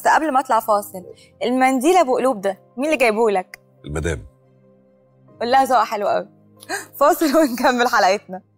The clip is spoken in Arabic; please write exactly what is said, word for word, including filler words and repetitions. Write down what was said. بس قبل ما اطلع فاصل، المنديل ابو قلوب ده مين اللي جايبه لك؟ المدام. قول لها ذوقها حلو قوي. فاصل ونكمل حلقتنا.